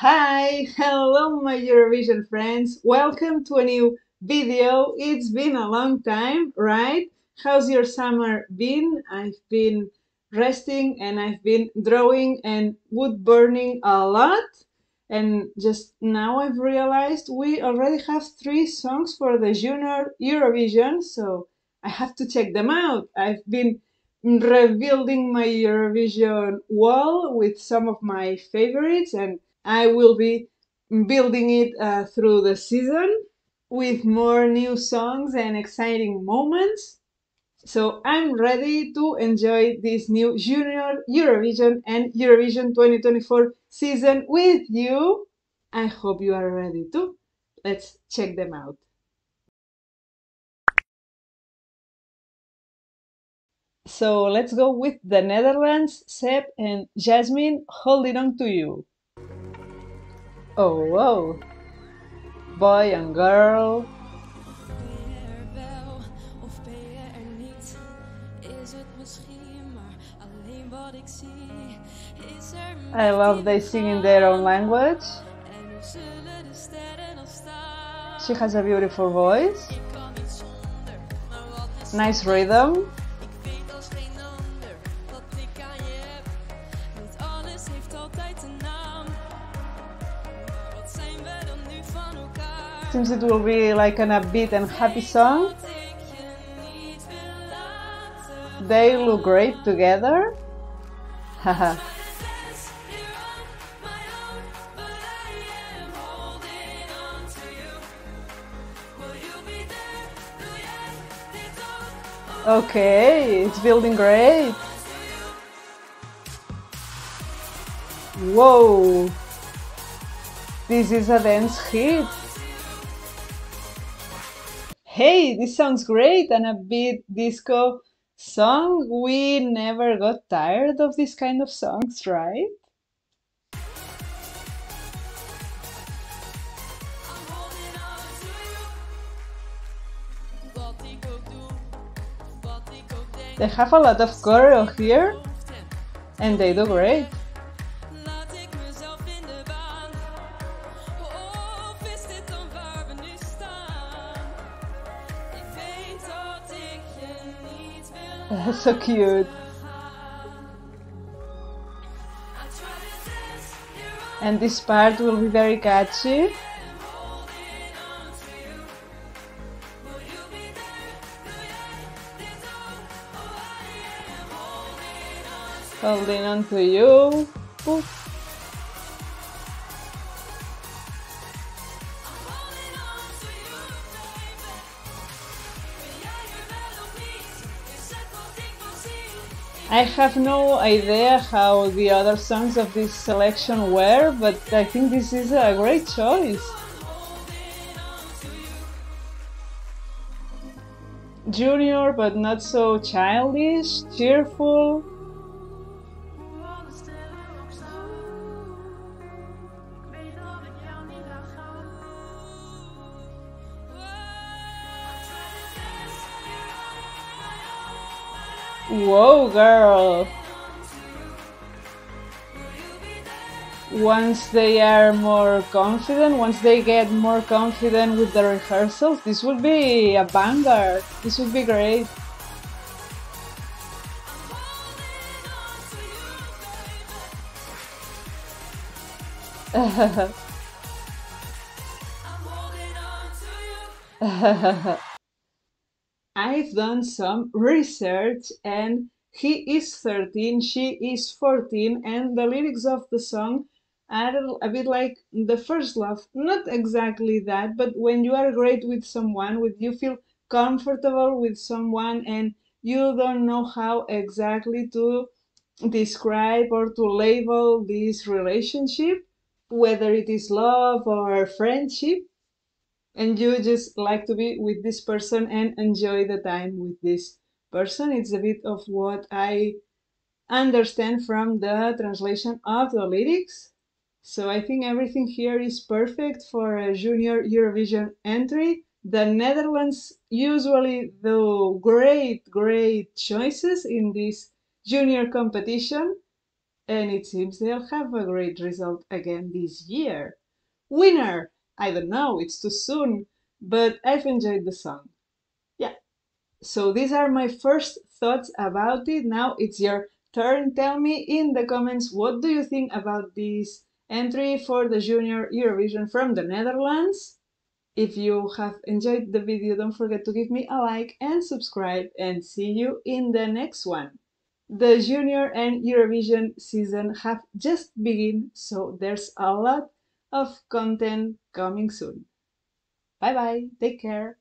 Hi, hello my Eurovision friends, welcome to a new video. It's been a long time, right? How's your summer been? I've been resting and I've been drawing and wood burning a lot, and just now I've realized we already have 3 songs for the Junior Eurovision, so I have to check them out. I've been rebuilding my Eurovision wall with some of my favorites, and I will be building it through the season with more new songs and exciting moments. So I'm ready to enjoy this new Junior Eurovision and Eurovision 2024 season with you. I hope you are ready too. Let's check them out. So let's go with the Netherlands, Seb and Jasmine, Holding On To You. Oh, whoa, boy and girl. I love they sing in their own language. She has a beautiful voice, nice rhythm. Seems it will be like an upbeat and happy song. They look great together. Haha. Okay, it's building great. Whoa! This is a dance hit. Hey, this sounds great, an upbeat disco song. We never got tired of this kind of songs, right? They have a lot of choreo here, and they do great. That's so cute. And this part will be very catchy. Holding on to you. Oof. I have no idea how the other songs of this selection were, but I think this is a great choice. Junior, but not so childish, cheerful. Whoa, girl! Once they are more confident, once they get more confident with the rehearsals, this would be a banger. This would be great. I've done some research, and he is 13, she is 14, and the lyrics of the song are a bit like the first love. Not exactly that, but when you are great with someone, when you feel comfortable with someone and you don't know how exactly to describe or to label this relationship, whether it is love or friendship, and you just like to be with this person and enjoy the time with this person. It's a bit of what I understand from the translation of the lyrics. So I think everything here is perfect for a Junior Eurovision entry. The Netherlands usually do great choices in this junior competition. And it seems they'll have a great result again this year. Winner! I don't know, it's too soon, but I've enjoyed the song. Yeah. So these are my first thoughts about it. Now it's your turn. Tell me in the comments, what do you think about this entry for the Junior Eurovision from the Netherlands? If you have enjoyed the video, don't forget to give me a like and subscribe, and see you in the next one. The Junior and Eurovision season have just begun, so there's a lot of content coming soon. Bye bye, take care.